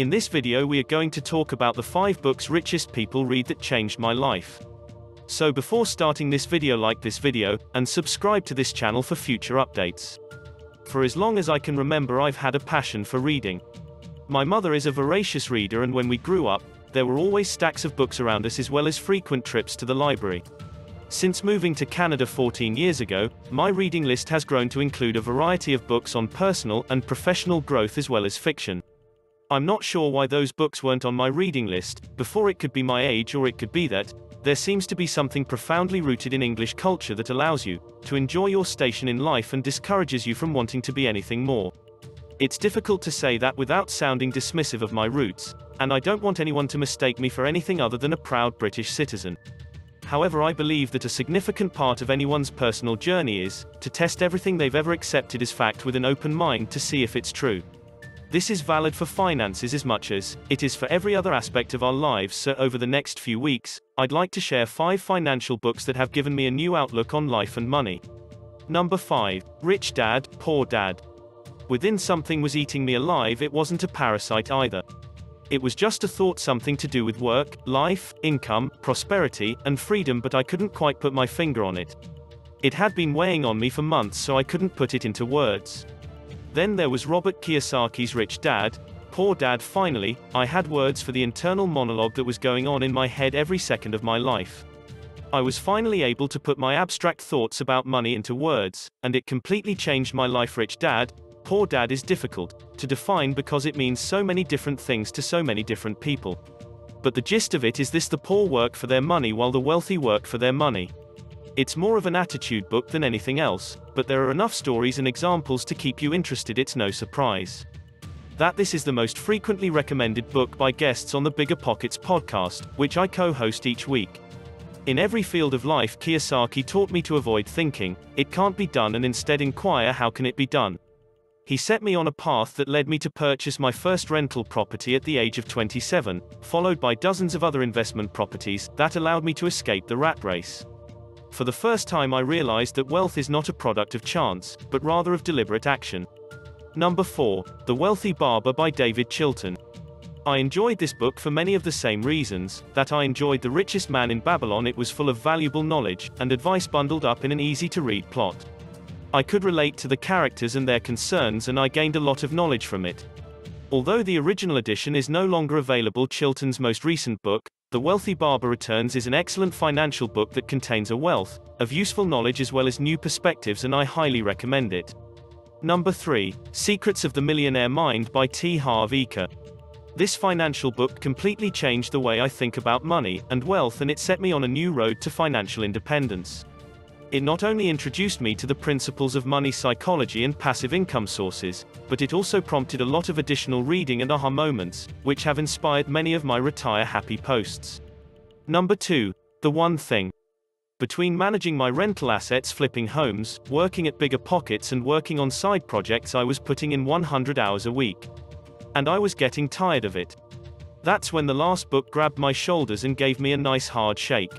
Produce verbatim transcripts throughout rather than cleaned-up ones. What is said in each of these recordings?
In this video we are going to talk about the five books richest people read that changed my life. So before starting this video, like this video, and subscribe to this channel for future updates. For as long as I can remember, I've had a passion for reading. My mother is a voracious reader, and when we grew up, there were always stacks of books around us as well as frequent trips to the library. Since moving to Canada fourteen years ago, my reading list has grown to include a variety of books on personal and professional growth as well as fiction. I'm not sure why those books weren't on my reading list before. It could be my age, or it could be that there seems to be something profoundly rooted in English culture that allows you to enjoy your station in life and discourages you from wanting to be anything more. It's difficult to say that without sounding dismissive of my roots, and I don't want anyone to mistake me for anything other than a proud British citizen. However, I believe that a significant part of anyone's personal journey is to test everything they've ever accepted as fact with an open mind to see if it's true. This is valid for finances as much as it is for every other aspect of our lives, so over the next few weeks, I'd like to share five financial books that have given me a new outlook on life and money. Number five. Rich Dad, Poor Dad. Within something was eating me alive. It wasn't a parasite either. It was just a thought, something to do with work, life, income, prosperity, and freedom, but I couldn't quite put my finger on it. It had been weighing on me for months, so I couldn't put it into words. Then there was Robert Kiyosaki's Rich Dad, Poor Dad. Finally, I had words for the internal monologue that was going on in my head every second of my life. I was finally able to put my abstract thoughts about money into words, and it completely changed my life. Rich Dad, Poor Dad is difficult to define because it means so many different things to so many different people. But the gist of it is this: the poor work for their money while the wealthy work for their money. It's more of an attitude book than anything else, but there are enough stories and examples to keep you interested. It's no surprise that this is the most frequently recommended book by guests on the Bigger Pockets podcast, which I co-host each week. In every field of life, Kiyosaki taught me to avoid thinking, "It can't be done," and instead inquire, "How can it be done?" He set me on a path that led me to purchase my first rental property at the age of twenty-seven, followed by dozens of other investment properties that allowed me to escape the rat race. For the first time I realized that wealth is not a product of chance, but rather of deliberate action. Number four. The Wealthy Barber by David Chilton. I enjoyed this book for many of the same reasons that I enjoyed The Richest Man in Babylon. It was full of valuable knowledge and advice bundled up in an easy-to-read plot. I could relate to the characters and their concerns, and I gained a lot of knowledge from it. Although the original edition is no longer available, Chilton's most recent book, The Wealthy Barber Returns, is an excellent financial book that contains a wealth of useful knowledge as well as new perspectives, and I highly recommend it. Number three. Secrets of the Millionaire Mind by T. Harv Eker. This financial book completely changed the way I think about money and wealth, and it set me on a new road to financial independence. It not only introduced me to the principles of money psychology and passive income sources, but it also prompted a lot of additional reading and aha moments, which have inspired many of my Retire Happy posts. Number two. The One Thing. Between managing my rental assets, flipping homes, working at Bigger Pockets, and working on side projects, I was putting in one hundred hours a week. And I was getting tired of it. That's when the last book grabbed my shoulders and gave me a nice hard shake.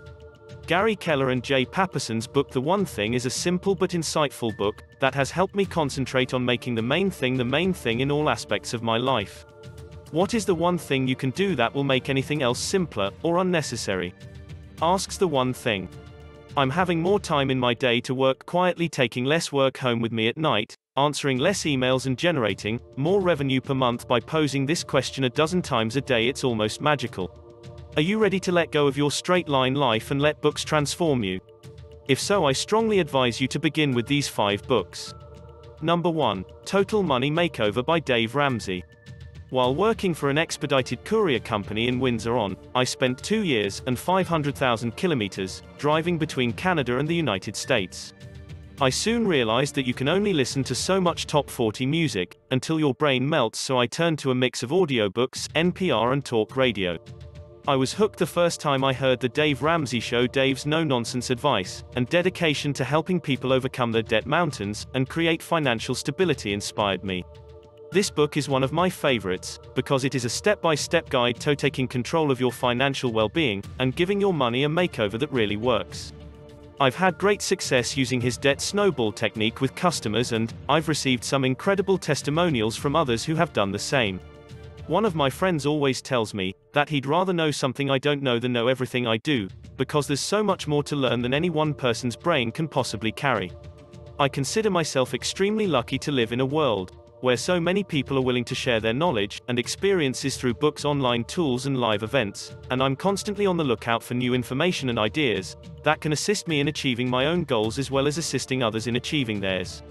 Gary Keller and Jay Paperson's book The One Thing is a simple but insightful book that has helped me concentrate on making the main thing the main thing in all aspects of my life. What is the one thing you can do that will make anything else simpler or unnecessary? Asks the one thing. I'm having more time in my day to work quietly, taking less work home with me at night, answering less emails, and generating more revenue per month by posing this question a dozen times a day. It's almost magical. Are you ready to let go of your straight-line life and let books transform you? If so, I strongly advise you to begin with these five books. Number one. Total Money Makeover by Dave Ramsey. While working for an expedited courier company in Windsor-on, I spent two years and five hundred thousand kilometers driving between Canada and the United States. I soon realized that you can only listen to so much top forty music until your brain melts, so I turned to a mix of audiobooks, N P R, and talk radio. I was hooked the first time I heard the Dave Ramsey Show. Dave's no-nonsense advice and dedication to helping people overcome their debt mountains and create financial stability inspired me. This book is one of my favorites because it is a step-by-step guide to taking control of your financial well-being and giving your money a makeover that really works. I've had great success using his debt snowball technique with customers, and I've received some incredible testimonials from others who have done the same. One of my friends always tells me that he'd rather know something I don't know than know everything I do, because there's so much more to learn than any one person's brain can possibly carry. I consider myself extremely lucky to live in a world where so many people are willing to share their knowledge and experiences through books, online tools, and live events, and I'm constantly on the lookout for new information and ideas that can assist me in achieving my own goals as well as assisting others in achieving theirs.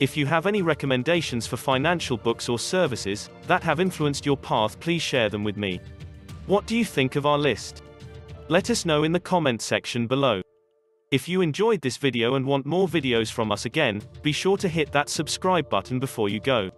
If you have any recommendations for financial books or services that have influenced your path, please share them with me. What do you think of our list? Let us know in the comment section below. If you enjoyed this video and want more videos from us again, be sure to hit that subscribe button before you go.